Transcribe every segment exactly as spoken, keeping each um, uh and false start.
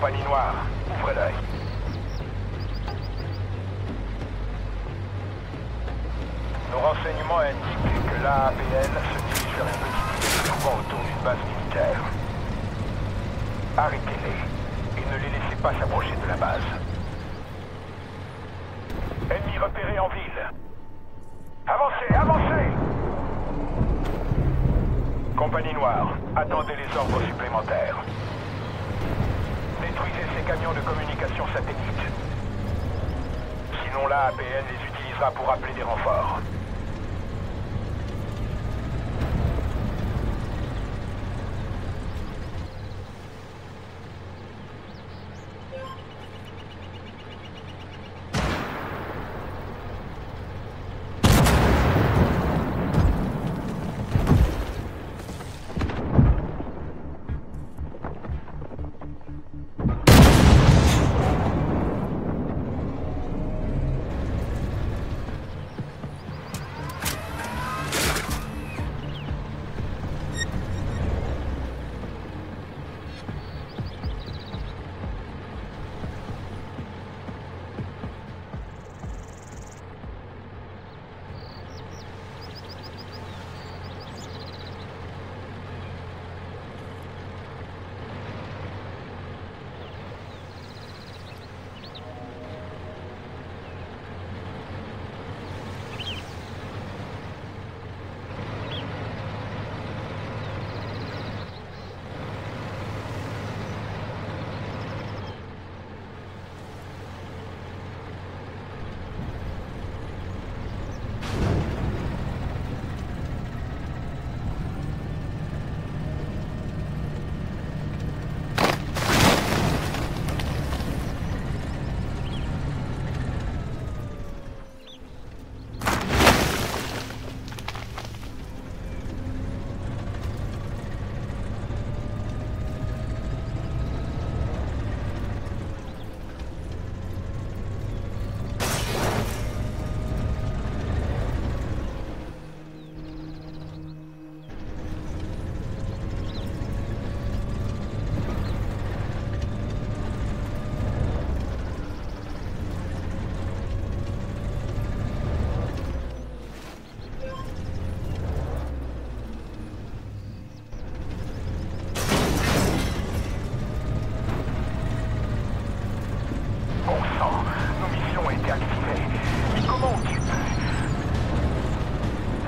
Compagnie Noire. Ouvrez l'œil. Nos renseignements indiquent que l'A P N se dirige vers une petite île se trouvant autour d'une base militaire. Arrêtez-les et ne les laissez pas s'approcher de la base. Ennemis repérés en ville. Avancez, avancez! Compagnie Noire, attendez les ordres supplémentaires. Détruisez ces camions de communication satellite. Sinon la A P N les utilisera pour appeler des renforts.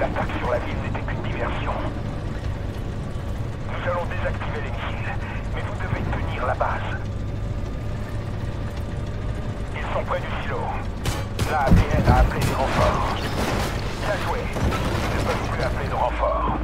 L'attaque sur la ville n'était qu'une diversion. Nous allons désactiver les missiles, mais vous devez tenir la base. Ils sont près du silo. La A P N a appelé des renforts. Bien joué. Ils ne peuvent plus appeler de renforts.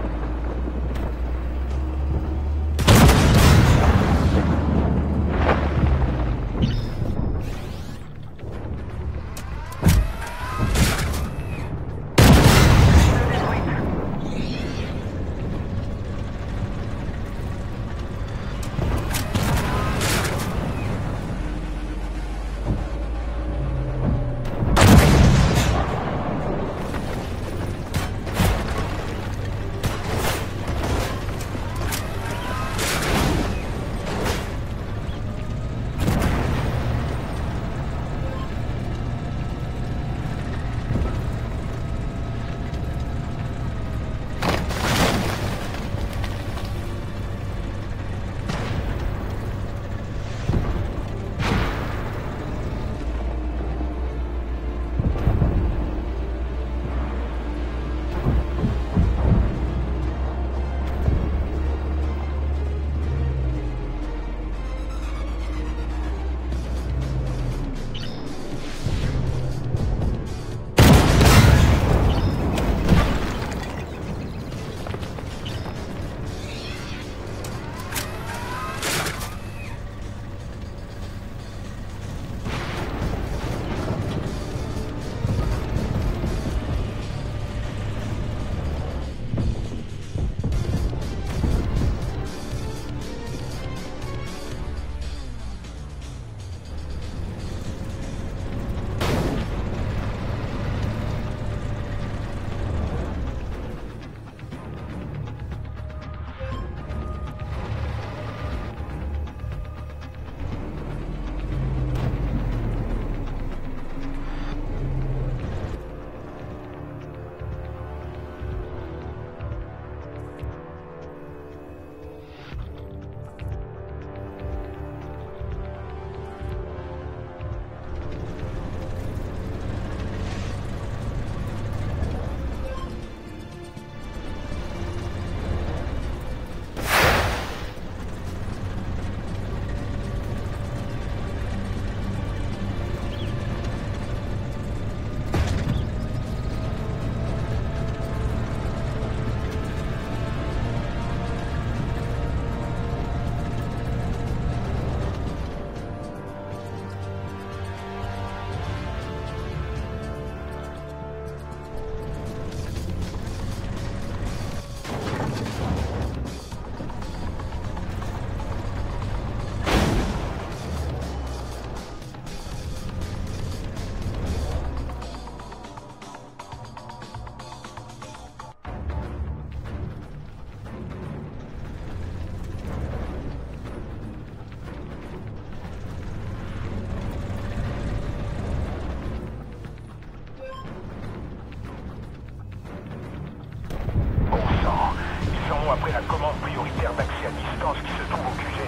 Action après la commande prioritaire d'accès à distance qui se trouve au Q G.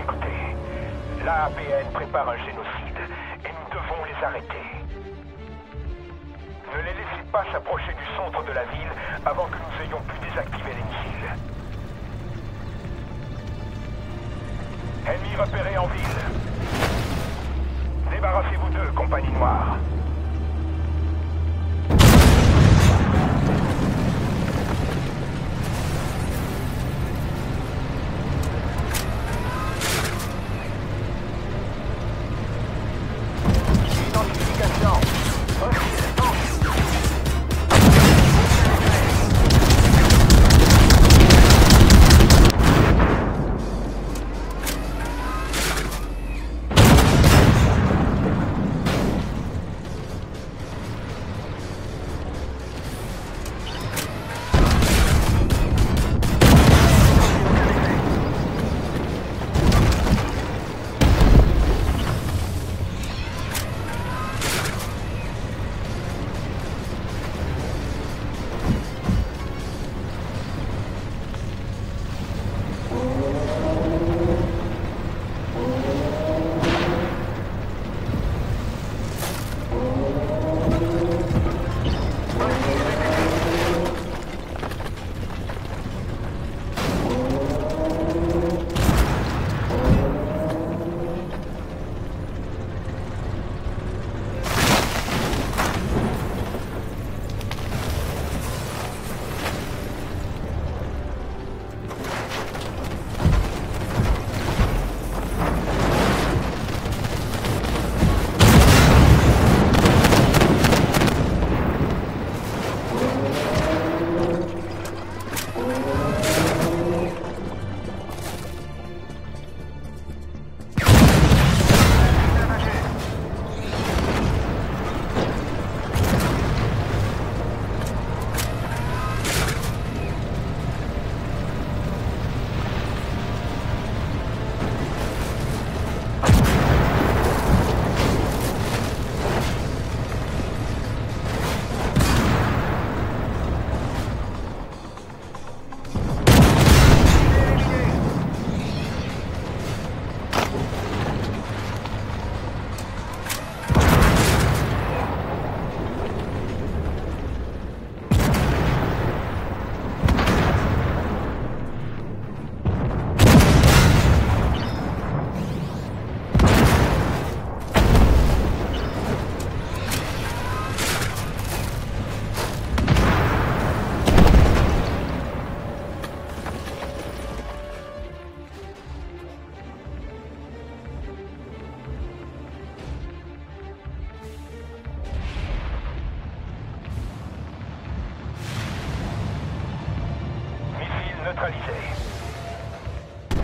Écoutez, l'A P N prépare un génocide et nous devons les arrêter. Ne les laissez pas s'approcher du centre de la ville avant que nous ayons pu désactiver les missiles. Ennemis repérés en ville. Débarrassez-vous d'eux, Compagnie Noire.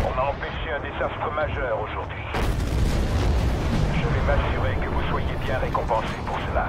On a empêché un désastre majeur aujourd'hui. Je vais m'assurer que vous soyez bien récompensés pour cela.